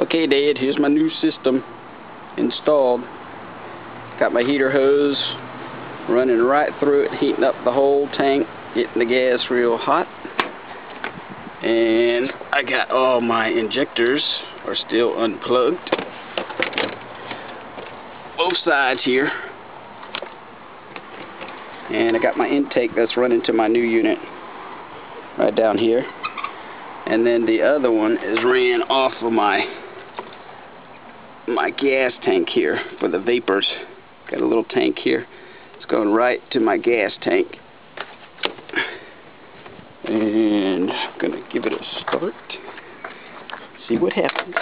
Okay, Dad, here's my new system installed. Got my heater hose running right through it, heating up the whole tank, getting the gas real hot. And I got all my injectors are still unplugged. Both sides here. And I got my intake that's running to my new unit right down here. And then the other one is ran off of my gas tank here for the vapors. Got a little tank here. It's going right to my gas tank. And I'm going to give it a start. See what happens.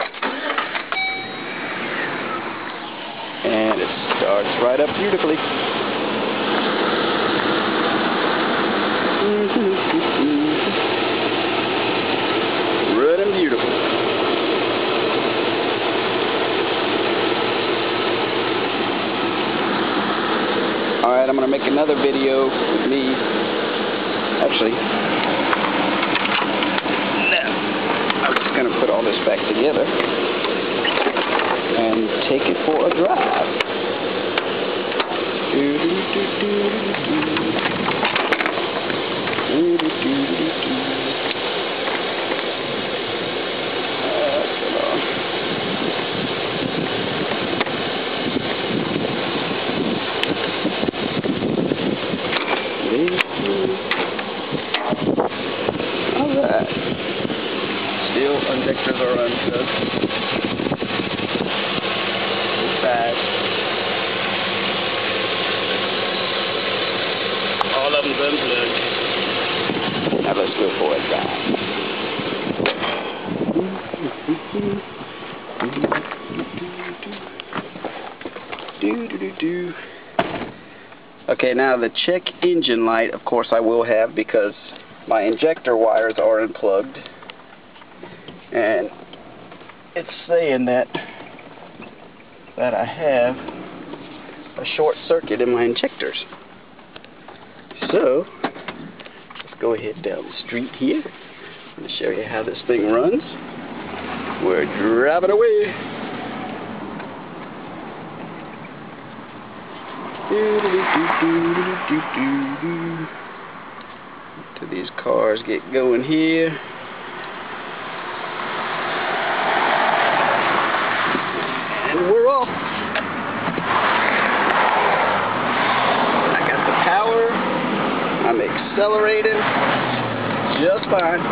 And it starts right up beautifully. Running beautiful. Alright, I'm going to make another video with me. Actually, I'm just going to put all this back together and take it for a drive. Alright. Steel injectors are unplugged. All of them's unplugged. Now let's go for a drive. Okay, now the check engine light, of course, I will have because my injector wires are unplugged. And it's saying that I have a short circuit in my injectors. So, let's go ahead down the street here. I'm going to show you how this thing runs. We're driving away. Until these cars get going here. And we're off. I got the power. I'm accelerating just fine.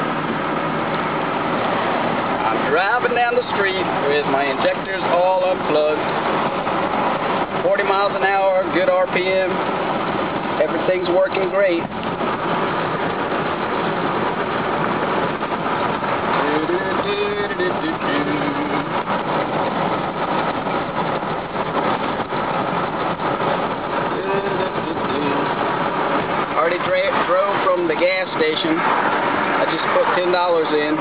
I'm driving down the street with my injectors all unplugged. 40 miles an hour, good RPM, everything's working great. Already drove from the gas station. I just put $10 in,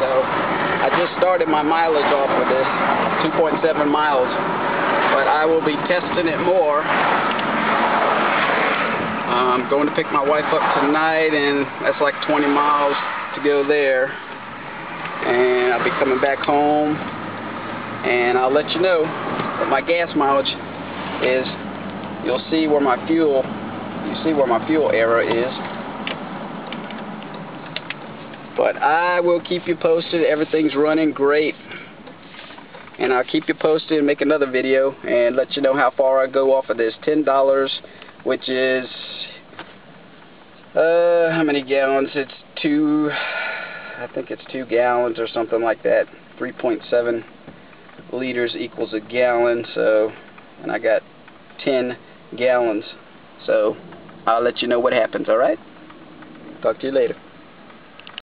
so I just started my mileage off of this, 2.7 miles. But I will be testing it more. I'm going to pick my wife up tonight, and that's like 20 miles to go there. And I'll be coming back home, and I'll let you know what my gas mileage is. You'll see where my fuel, error is. But I will keep you posted. Everything's running great. And I'll keep you posted and make another video and let you know how far I go off of this $10, which is how many gallons? It's 2, I think it's 2 gallons or something like that. 3.7 liters equals a gallon, so, and I got 10 gallons, so I'll let you know what happens. Alright, talk to you later.